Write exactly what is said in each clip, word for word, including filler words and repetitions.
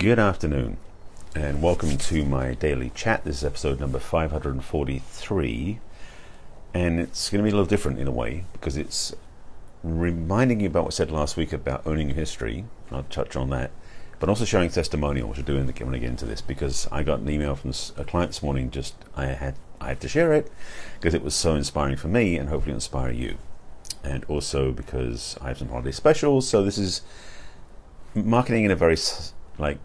Good afternoon and welcome to my daily chat. This is episode number five hundred forty-three, and it's going to be a little different in a way because it's reminding you about what I said last week about owning your history. I'll touch on that, but also showing testimonial, which I'll do in the when I get into this, because I got an email from a client this morning. Just I had I had to share it because it was so inspiring for me, and hopefully inspire you. And also because I have some holiday specials, so this is marketing in a very like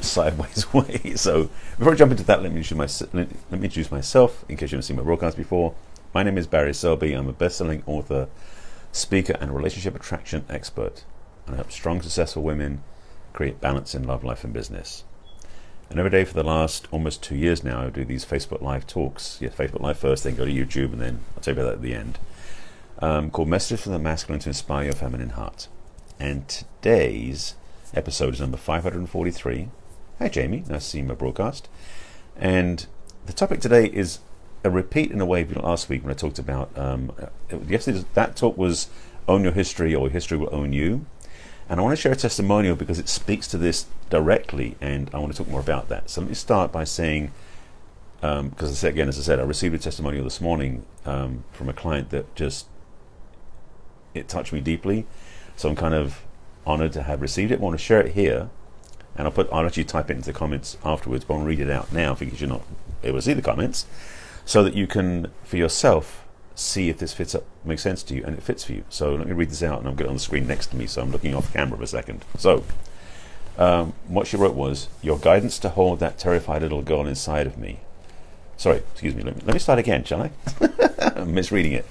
sideways way. So before I jump into that, let me introduce, my, let me introduce myself in case you haven't seen my broadcast before. My name is Barry Selby. I'm a best-selling author, speaker, and relationship attraction expert, and I help strong, successful women create balance in love, life, and business. And every day for the last almost two years now, I do these Facebook Live talks. Yeah, Facebook Live first, then go to YouTube, and then I'll tell you about that at the end. Um, called Messages From the Masculine to Inspire Your Feminine Heart. And today's episode is number five hundred forty-three. Hi Jamie, nice to see my broadcast. And the topic today is a repeat in a way of last week when I talked about, um, yesterday that talk was Own Your History or History Will Own You. And I want to share a testimonial because it speaks to this directly, and I want to talk more about that. So let me start by saying, um, because I said, again, as I said, I received a testimonial this morning um, from a client that just, it touched me deeply. So I'm kind of honored to have received it. I want to share it here, and I'll put, I'll actually type it into the comments afterwards, but I'll read it out now because you're not able to see the comments, so that you can for yourself see if this fits up, makes sense to you, and it fits for you. So let me read this out, and I'll get it on the screen next to me, so I'm looking off camera for a second. So um, what she wrote was, your guidance to hold that terrified little girl inside of me. Sorry, excuse me, let me, let me start again, shall I? I'm misreading it.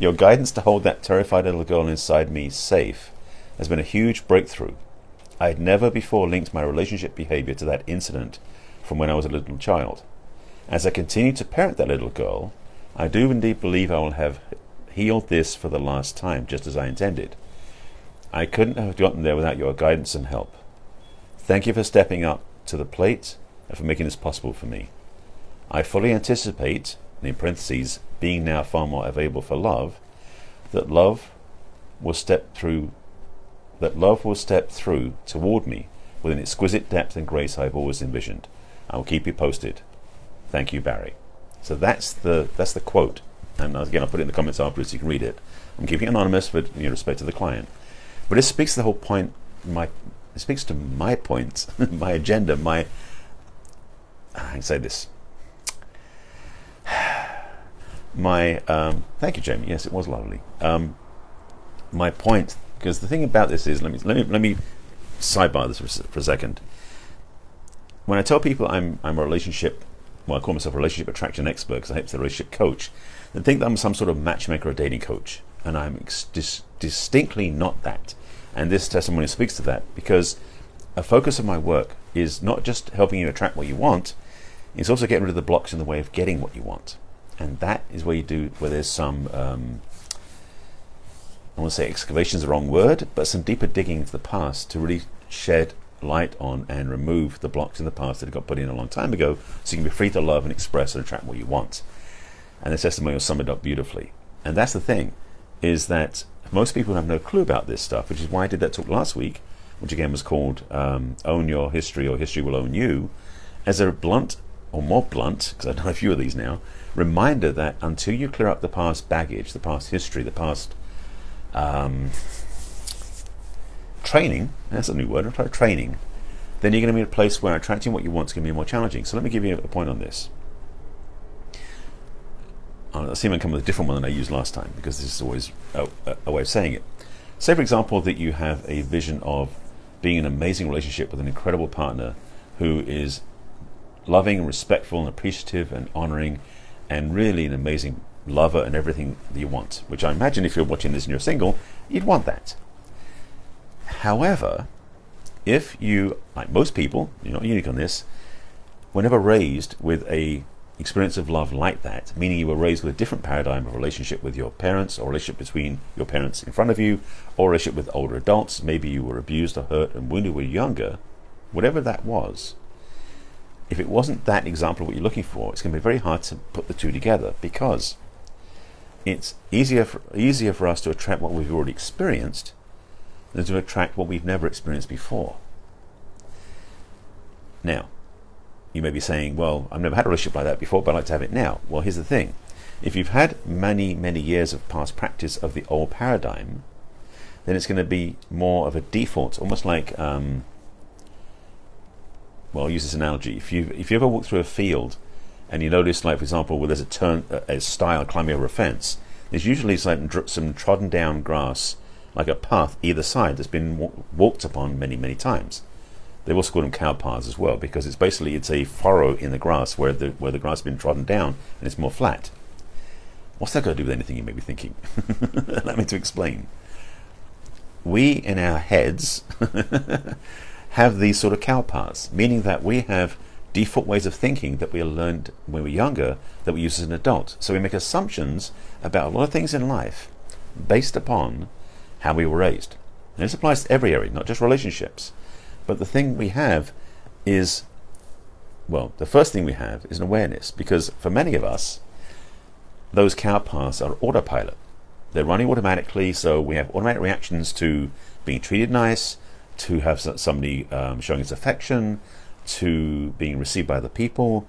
Your guidance to hold that terrified little girl inside me safe has been a huge breakthrough. I had never before linked my relationship behavior to that incident from when I was a little child. As I continue to parent that little girl, I do indeed believe I will have healed this for the last time, just as I intended. I couldn't have gotten there without your guidance and help. Thank you for stepping up to the plate and for making this possible for me. I fully anticipate, in parentheses, being now far more available for love, that love will step through that love will step through toward me with an exquisite depth and grace I've always envisioned. I will keep you posted. Thank you, Barry. So that's the that's the quote, and again I'll put it in the comments afterwards so you can read it. I'm keeping it anonymous for you know, respect to the client, but it speaks to the whole point. My it speaks to my point, my agenda, my I can say this. My um, thank you, Jamie. Yes, it was lovely. Um, my point, because the thing about this is, let me let me let me sidebar this for, for a second. When I tell people I'm I'm a relationship, well, I call myself a relationship attraction expert because I help the relationship coach, and think that I'm some sort of matchmaker or dating coach, and I'm ex dis distinctly not that. And this testimony speaks to that, because a focus of my work is not just helping you attract what you want; it's also getting rid of the blocks in the way of getting what you want. And that is where you do, where there's some, um, I want to say excavation is the wrong word, but some deeper digging into the past to really shed light on and remove the blocks in the past that got put in a long time ago, so you can be free to love and express and attract what you want. And this testimonial summed it up beautifully. And that's the thing, is that most people have no clue about this stuff, which is why I did that talk last week, which again was called um, Own Your History or History Will Own You, as a blunt, or more blunt, because I've done a few of these now, reminder that until you clear up the past baggage, the past history, the past um, training, that's a new word, I'll try training, then you're going to be in a place where attracting what you want is going to be more challenging. So let me give you a point on this. I'll see if I can come with a different one than I used last time, because this is always a, a way of saying it. Say, for example, that you have a vision of being in an amazing relationship with an incredible partner who is loving, respectful, and appreciative, and honoring, and really an amazing lover, and everything that you want, which I imagine if you're watching this and you're single, you'd want that. However, if you, like most people, you're not unique on this, were never raised with a experience of love like that, meaning you were raised with a different paradigm of relationship with your parents, or relationship between your parents in front of you, or relationship with older adults, maybe you were abused or hurt and wounded when you were younger, whatever that was, if it wasn't that example of what you're looking for, it's going to be very hard to put the two together, because it's easier for, easier for us to attract what we've already experienced than to attract what we've never experienced before. now. You may be saying, well, I've never had a relationship like that before, but I'd like to have it now. Well, here's the thing. If you've had many, many years of past practice of the old paradigm, then it's going to be more of a default, almost like, um, well, I'll use this analogy. If you if you ever walk through a field and you notice, like, for example, where there's a turn, a stile climbing over a fence, there's usually some, some trodden down grass, like a path either side that's been w walked upon many, many times. They've also called them cow paths as well, because it's basically it's a furrow in the grass where the where the grass has been trodden down and it's more flat. What's that got to do with anything, you may be thinking? Allow me to explain. We in our heads have these sort of cow paths, meaning that we have default ways of thinking that we learned when we were younger that we use as an adult. So we make assumptions about a lot of things in life based upon how we were raised. And this applies to every area, not just relationships. But the thing we have is, well, the first thing we have is an awareness, because for many of us, those cow paths are autopilot. They're running automatically, so we have automatic reactions to being treated nice, to have somebody um, showing us affection, to being received by other people,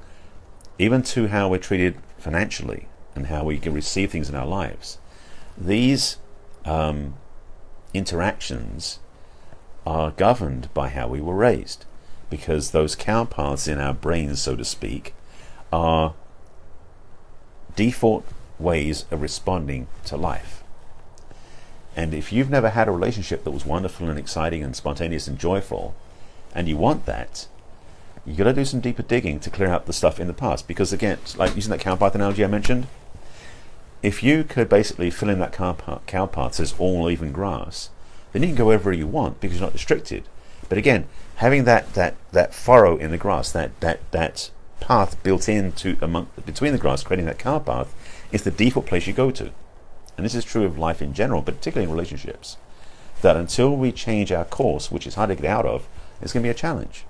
even to how we're treated financially and how we can receive things in our lives. These um, interactions are governed by how we were raised, because those cow paths in our brains, so to speak, are default ways of responding to life. And if you've never had a relationship that was wonderful and exciting and spontaneous and joyful, and you want that, you've got to do some deeper digging to clear out the stuff in the past. Because again, like using that cow path analogy I mentioned, if you could basically fill in that cow path, cow path as all even grass, then you can go wherever you want because you're not restricted. But again, having that that that furrow in the grass, that that that path built in to among between the grass, creating that cow path, is the default place you go to. And this is true of life in general, but particularly in relationships. That until we change our course, which is hard to get out of, it's going to be a challenge.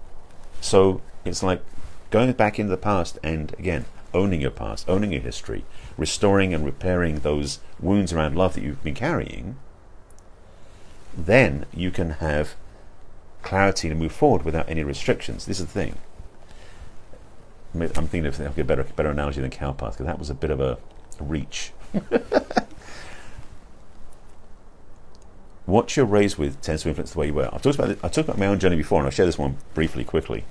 So it's like going back into the past and again owning your past, owning your history, restoring and repairing those wounds around love that you've been carrying. Then you can have clarity to move forward without any restrictions. This is the thing. I'm thinking of a better, better analogy than cow path, because that was a bit of a reach. What you're raised with tends to influence the way you are. I've talked about this, I talked about my own journey before, and I'll share this one briefly, quickly.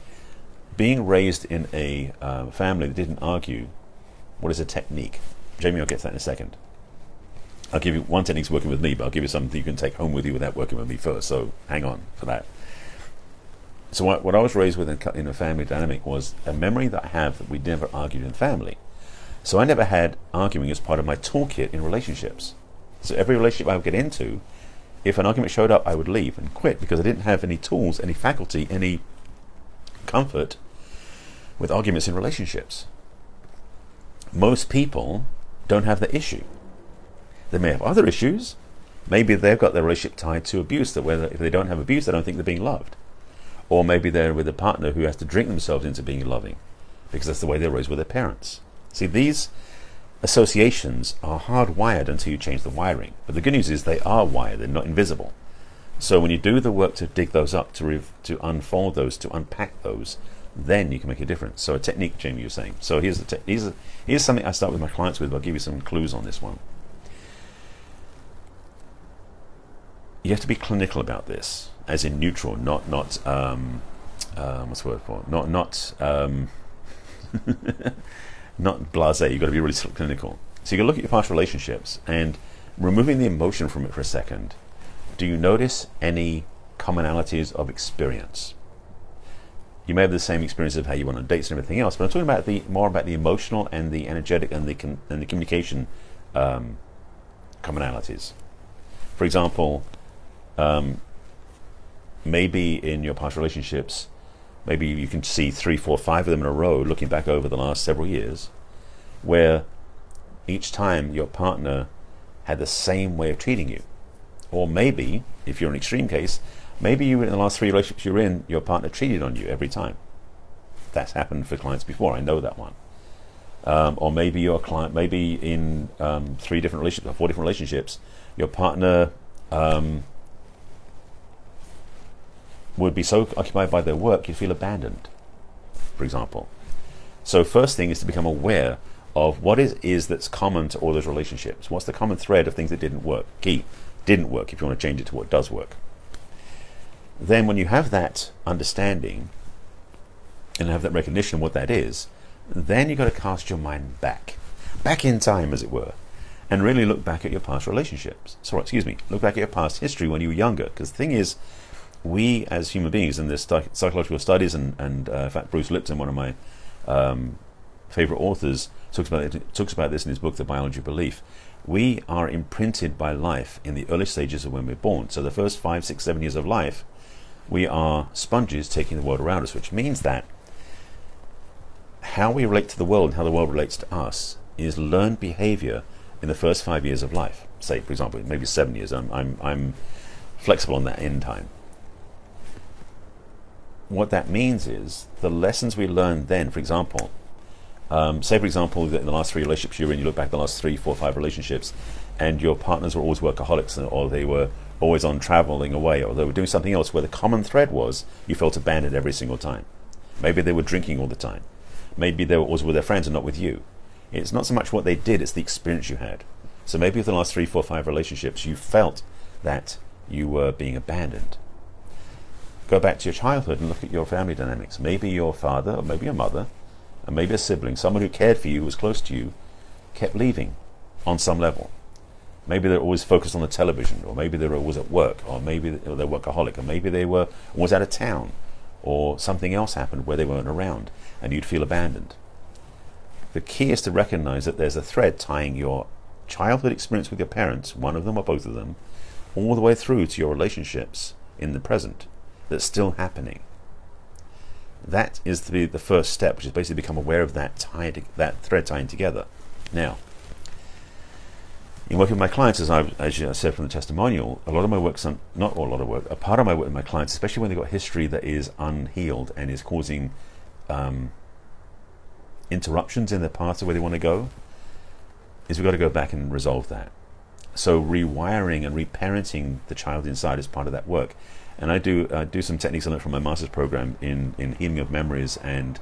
Being raised in a uh, family that didn't argue, what is a technique? Jamie, I'll get to that in a second. I'll give you one technique's working with me, but I'll give you something you can take home with you without working with me first, so hang on for that. So what, what I was raised with in, in a family dynamic was a memory that I have that we never argued in family. So I never had arguing as part of my toolkit in relationships. So every relationship I would get into, if an argument showed up, I would leave and quit, because I didn't have any tools, any faculty, any comfort with arguments in relationships. Most people don't have that issue. They may have other issues. Maybe they've got their relationship tied to abuse, that whether if they don't have abuse, they don't think they're being loved. Or maybe they're with a partner who has to drink themselves into being loving, because that's the way they're raised with their parents. See, these associations are hardwired until you change the wiring. But the good news is they are wired, they're not invisible. So when you do the work to dig those up, to, rev to unfold those, to unpack those, then you can make a difference. So a technique, Jamie, you're saying. So here's, the here's, a, here's something I start with my clients with, but I'll give you some clues on this one. You have to be clinical about this, as in neutral, not not um, um, what's the word for not not um, not blasé. You've got to be really clinical. So you can look at your past relationships and removing the emotion from it for a second. Do you notice any commonalities of experience? You may have the same experience of how you went on dates and everything else, but I'm talking about the more about the emotional and the energetic and the con and the communication um, commonalities. For example. Um, maybe in your past relationships, maybe you can see three, four, five of them in a row looking back over the last several years, where each time your partner had the same way of treating you. Or maybe, if you're an extreme case, maybe you in the last three relationships you're in, your partner treated on you every time. That's happened for clients before, I know that one. Um, or maybe your client, maybe in um, three different relationships or four different relationships, your partner um, would be so occupied by their work you feel abandoned. for example. So first thing is to become aware of what it is that's common to all those relationships. What's the common thread of things that didn't work? Key, didn't work, if you want to change it to what does work. Then when you have that understanding and have that recognition of what that is, then you've got to cast your mind back. Back in time, as it were, and really look back at your past relationships. Sorry, excuse me, look back at your past history when you were younger. Because the thing is, we as human beings, in this psychological studies, and, and uh, in fact, Bruce Lipton, one of my um, favorite authors, talks about, it, talks about this in his book, The Biology of Belief. We are imprinted by life in the early stages of when we're born. So the first five, six, seven years of life, we are sponges taking the world around us, which means that how we relate to the world and how the world relates to us is learned behavior in the first five years of life. Say, for example, maybe seven years. I'm, I'm, I'm flexible on that end time. What that means is the lessons we learned then, for example, um, say, for example, that in the last three relationships you were in, you look back at the last three, four, five relationships, and your partners were always workaholics, or they were always on traveling away, or they were doing something else where the common thread was you felt abandoned every single time. Maybe they were drinking all the time. Maybe they were always with their friends and not with you. It's not so much what they did, it's the experience you had. So maybe with the last three, four, five relationships, you felt that you were being abandoned. Go back to your childhood and look at your family dynamics. Maybe your father, or maybe your mother, and maybe a sibling, someone who cared for you, who was close to you, kept leaving on some level. Maybe they're always focused on the television, or maybe they were always at work, or maybe they're workaholic, or maybe they were always out of town, or something else happened where they weren't around, and you'd feel abandoned. The key is to recognize that there's a thread tying your childhood experience with your parents, one of them or both of them, all the way through to your relationships in the present that's still happening. That is the, the first step, which is basically become aware of that, tie to, that thread tying together. Now, in working with my clients, as I, as I said from the testimonial, a lot of my work, some, not a lot of work, a part of my work with my clients, especially when they've got history that is unhealed and is causing um, interruptions in their path to where they want to go, is we've got to go back and resolve that. So rewiring and reparenting the child inside is part of that work. And I do uh, do some techniques on it from my master's program in, in healing of memories and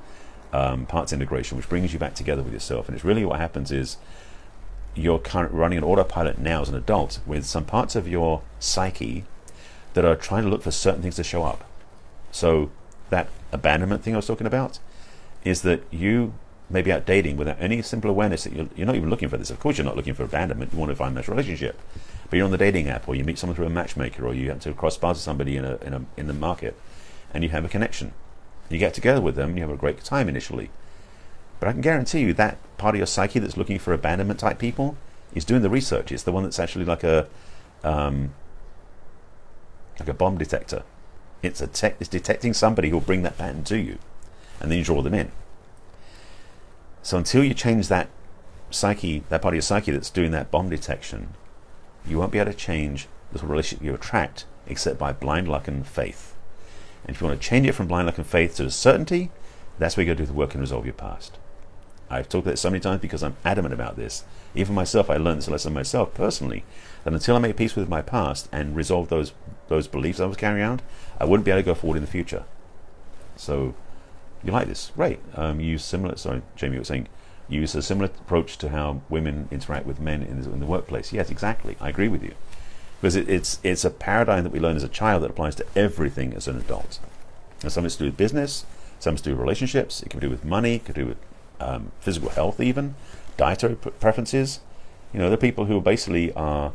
um, parts integration, which brings you back together with yourself. And it's really what happens is you're current running an autopilot now as an adult with some parts of your psyche that are trying to look for certain things to show up. So that abandonment thing I was talking about is that you maybe out dating without any simple awareness that you're, you're not even looking for this. Of course you're not looking for abandonment, you want to find that relationship. But you're on the dating app, or you meet someone through a matchmaker, or you have to cross paths with somebody in, a, in, a, in the market, and you have a connection. You get together with them, and you have a great time initially. But I can guarantee you that part of your psyche that's looking for abandonment type people is doing the research. It's the one that's actually like a um, like a bomb detector. It's, a tech, it's detecting somebody who will bring that pattern to you, and then you draw them in. So until you change that psyche, that part of your psyche that's doing that bomb detection, you won't be able to change the relationship you attract except by blind luck and faith. And if you want to change it from blind luck and faith to certainty, that's where you go do the work and resolve your past. I've talked about this so many times because I'm adamant about this. Even myself, I learned this lesson myself personally, that until I make peace with my past and resolve those those beliefs I was carrying around, I wouldn't be able to go forward in the future. So you like this, right? Um, you use similar, sorry, Jamie, you were saying, you use a similar approach to how women interact with men in the, in the workplace. Yes, exactly. I agree with you. Because it, it's, it's a paradigm that we learn as a child that applies to everything as an adult. And some of it's to do with business, some of it's to do with relationships, it can do with money, it can do with um, physical health even, dietary preferences. You know, there are people who basically are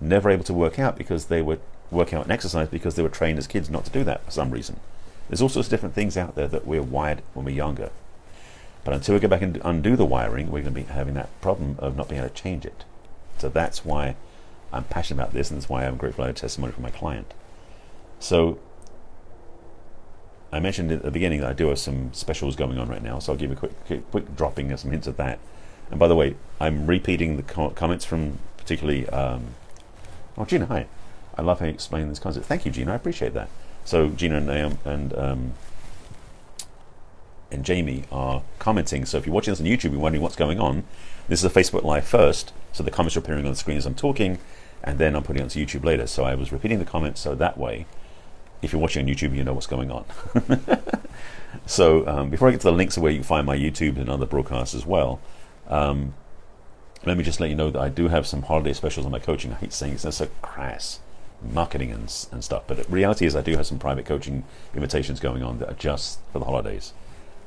never able to work out because they were working out and exercise because they were trained as kids not to do that for some reason. There's all sorts of different things out there that we're wired when we're younger. But until we go back and undo the wiring, we're going to be having that problem of not being able to change it. So that's why I'm passionate about this, and that's why I'm grateful I had testimony from my client. So I mentioned at the beginning that I do have some specials going on right now, so I'll give a quick, quick, quick dropping of some hints of that. And by the way, I'm repeating the co comments from particularly... Um, oh, Gina, hi. I love how you explain this concept. Thank you, Gina. I appreciate that. So Gina and Naomi and, um, and Jamie are commenting. So if you're watching this on YouTube, you're wondering what's going on. This is a Facebook Live first, so the comments are appearing on the screen as I'm talking, and then I'm putting it onto YouTube later. So I was repeating the comments, so that way, if you're watching on YouTube, you know what's going on. So um, before I get to the links of where you can find my YouTube and other broadcasts as well, um, let me just let you know that I do have some holiday specials on my coaching. I hate saying it's so crass marketing and, and stuff, but the reality is I do have some private coaching invitations going on that are just for the holidays.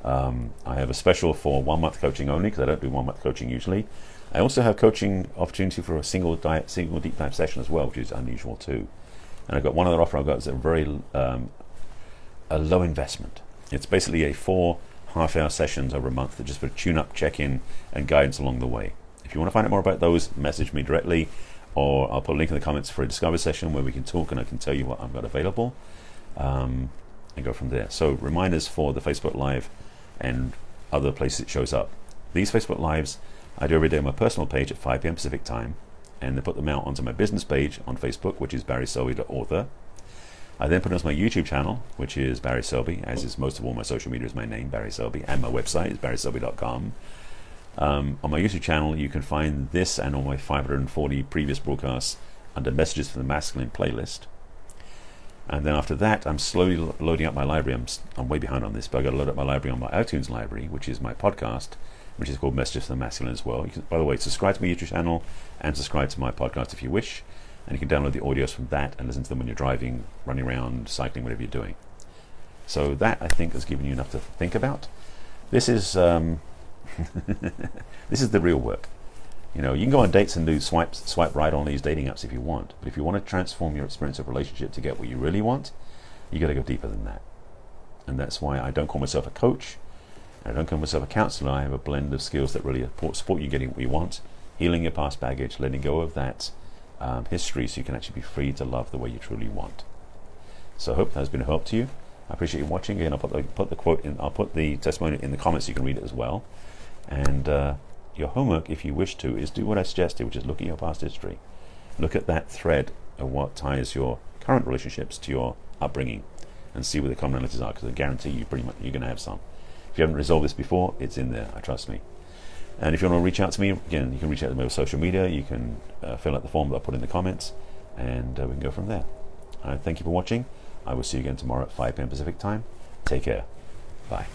Um, I have a special for one month coaching only, because I don't do one month coaching usually. I also have coaching opportunity for a single, diet, single deep dive session as well, which is unusual too. And I've got one other offer I've got that's a very um, a low investment. It's basically a four half hour sessions over a month that just for tune up, check in and guidance along the way. If you want to find out more about those, message me directly, or I'll put a link in the comments for a Discover session where we can talk and I can tell you what I've got available um, and go from there. So reminders for the Facebook Live and other places it shows up. These Facebook Lives I do every day on my personal page at five p m Pacific time, and then put them out onto my business page on Facebook, which is Barry Selby dot author. I then put it on my YouTube channel, which is Barry Selby, as is most of all my social media is my name, Barry Selby, and my website is Barry Selby dot com. Um, on my YouTube channel you can find this and all my five hundred forty previous broadcasts under Messages From the Masculine playlist. And then after that I'm slowly lo loading up my library. I'm, I'm way behind on this, but I've got to load up my library on my iTunes library, which is my podcast, which is called Messages From the Masculine as well. You can, by the way, subscribe to my YouTube channel and subscribe to my podcast if you wish, and you can download the audios from that and listen to them when you're driving, running around, cycling, whatever you're doing. So that, I think, has given you enough to think about. This is um, this is the real work. You know, you can go on dates and do swipe, swipe right on these dating apps if you want, but if you want to transform your experience of relationship to get what you really want, you got to go deeper than that. And that's why I don't call myself a coach, I don't call myself a counselor. I have a blend of skills that really support you getting what you want, healing your past baggage, letting go of that um, history, so you can actually be free to love the way you truly want. So I hope that has been a help to you. I appreciate you watching. Again, I'll put the, put the quote in, I'll put the testimony in the comments so you can read it as well. And uh, your homework, if you wish to, is do what I suggested, which is look at your past history. Look at that thread of what ties your current relationships to your upbringing, and see where the commonalities are, because I guarantee you pretty much you're going to have some. If you haven't resolved this before, it's in there, I trust me. And if you want to reach out to me, again, you can reach out to me on social media. You can uh, fill out the form that I put in the comments, and uh, we can go from there. Uh, thank you for watching. I will see you again tomorrow at five p m Pacific time. Take care. Bye.